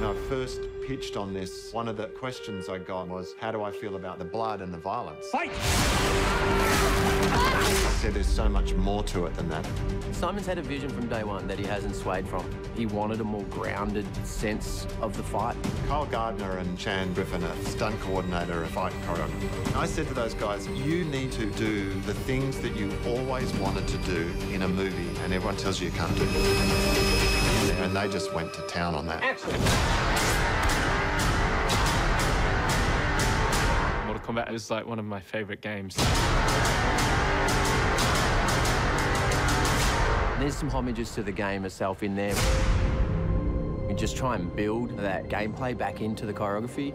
When I first pitched on this, one of the questions I got was, how do I feel about the blood and the violence? Fight! I said there's so much more to it than that. Simon's had a vision from day one that he hasn't swayed from. He wanted a more grounded sense of the fight. Kyle Gardner and Chan Griffin, a stunt coordinator, a fight choreographer. I said to those guys, you need to do the things that you always wanted to do in a movie, and everyone tells you you can't do it. And they just went to town on that. Excellent. Mortal Kombat is like one of my favorite games. There's some homages to the game itself in there. We just try and build that gameplay back into the choreography.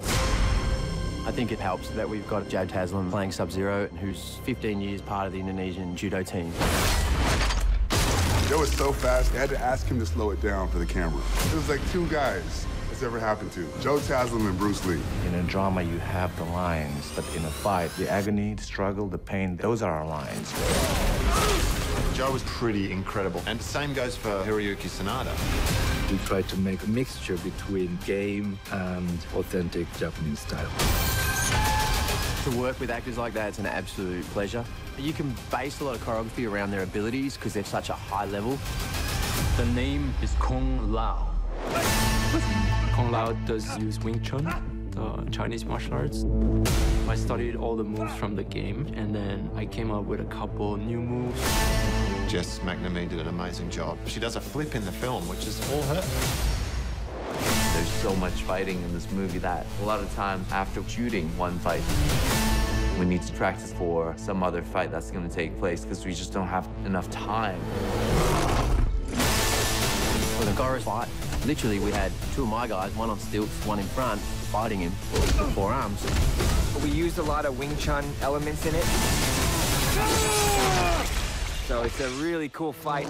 I think it helps that we've got Joe Taslim playing Sub-Zero, who's 15 years part of the Indonesian judo team. Joe was so fast, they had to ask him to slow it down for the camera. It was like two guys it's ever happened to, Joe Taslim and Bruce Lee. In a drama, you have the lines, but in a fight, the agony, the struggle, the pain, those are our lines. Joe was pretty incredible, and the same goes for Hiroyuki Sanada. We tried to make a mixture between game and authentic Japanese style. To work with actors like that, it's an absolute pleasure. You can base a lot of choreography around their abilities because they're such a high level. The name is Kong Lao. Kong Lao does use Wing Chun, the Chinese martial arts. I studied all the moves from the game, and then I came up with a couple new moves. Jess McNamee did an amazing job. She does a flip in the film, which is all her. There's so much fighting in this movie that a lot of times after shooting one fight, we need to practice for some other fight that's going to take place because we just don't have enough time. For the Goro fight, literally we had two of my guys, one on stilts, one in front, fighting him with the forearms. We used a lot of Wing Chun elements in it. So it's a really cool fight.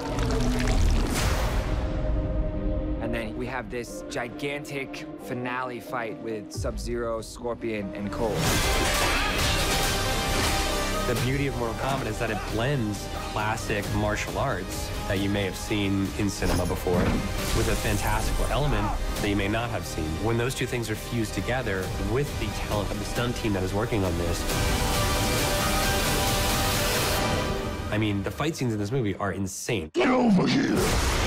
And then we have this gigantic finale fight with Sub-Zero, Scorpion, and Cole. The beauty of Mortal Kombat is that it blends classic martial arts that you may have seen in cinema before with a fantastical element that you may not have seen. When those two things are fused together with the talent of the stunt team that is working on this, I mean, the fight scenes in this movie are insane. Get over here!